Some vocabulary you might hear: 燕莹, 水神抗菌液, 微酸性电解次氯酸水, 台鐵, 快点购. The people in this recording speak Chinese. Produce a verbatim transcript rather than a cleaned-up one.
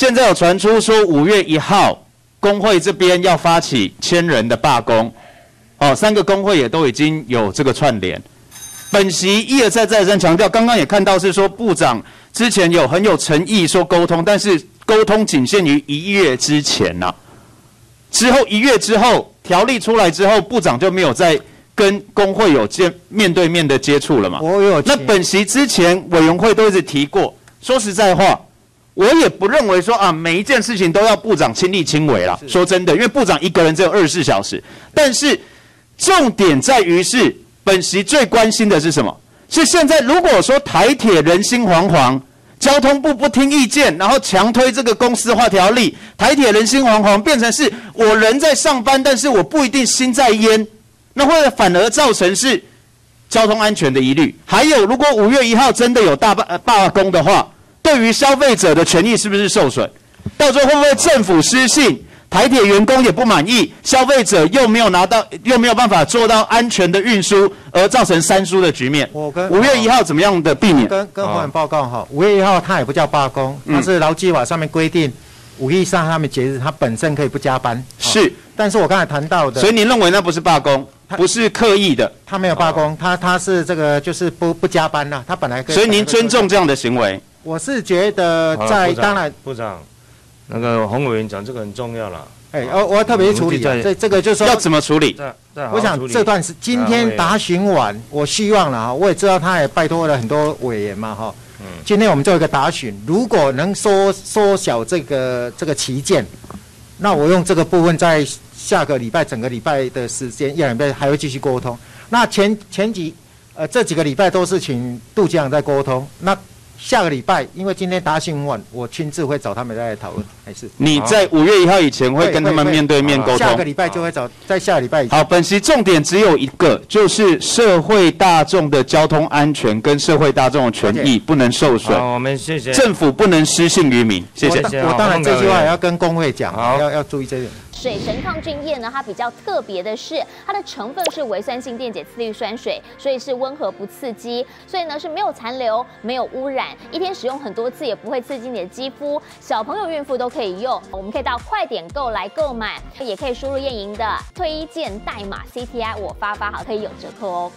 现在有传出说五月一号工会这边要发起千人的罢工，哦，三个工会也都已经有这个串联。本席一而再再而三强调，刚刚也看到是说部长之前有很有诚意说沟通，但是沟通仅限于一月之前呐、啊。之后一月之后条例出来之后，部长就没有再跟工会有见面对面的接触了嘛？我有。那本席之前委员会都一直提过，说实在话。 我也不认为说啊，每一件事情都要部长亲力亲为啦。说真的，因为部长一个人只有二十四小时。但是重点在于是，本席最关心的是什么？是现在如果说台铁人心惶惶，交通部不听意见，然后强推这个公司化条例，台铁人心惶惶，变成是我人在上班，但是我不一定心在焉，那会反而造成是交通安全的疑虑。还有，如果五月一号真的有大罢罢工的话。 对于消费者的权益是不是受损？到时候会不会政府失信，台铁员工也不满意，消费者又没有拿到，又没有办法做到安全的运输，而造成三输的局面？我跟五月一号怎么样的避免？跟跟委员报告哈，五月一号它也不叫罢工，它是劳基法上面规定，五一三他们节日它本身可以不加班。是，但是我刚才谈到的，所以您认为那不是罢工？ 不是刻意的，他没有罢工，他他是这个就是不不加班呐，他本来。所以您尊重这样的行为？我是觉得在当然，部长，那个洪委员讲这个很重要了。哎，我我要特别处理这这个就是说要怎么处理？我想这段是今天答询完，我希望了哈，我也知道他也拜托了很多委员嘛哈。嗯。今天我们做一个答询，如果能缩缩小这个这个期间，那我用这个部分在。 下个礼拜整个礼拜的时间，一两个礼拜还会继续沟通。那前前几呃这几个礼拜都是请杜局长在沟通。那下个礼拜，因为今天答询完，我亲自会找他们再来讨论。还是你在五月一号以前会跟他们面对面沟通？下个礼拜就会找，在下个礼拜以前。好，本席重点只有一个，就是社会大众的交通安全跟社会大众的权益不能受损。好，我们谢谢。政府不能失信于民。谢谢。我当然这句话也要跟工会讲，要要注意这点。 水神抗菌液呢，它比较特别的是，它的成分是微酸性电解次氯酸水，所以是温和不刺激，所以呢是没有残留、没有污染，一天使用很多次也不会刺激你的肌肤，小朋友、孕妇都可以用。我们可以到快点购来购买，也可以输入燕莹的推荐代码 C T I 我发发好，可以有折扣哦。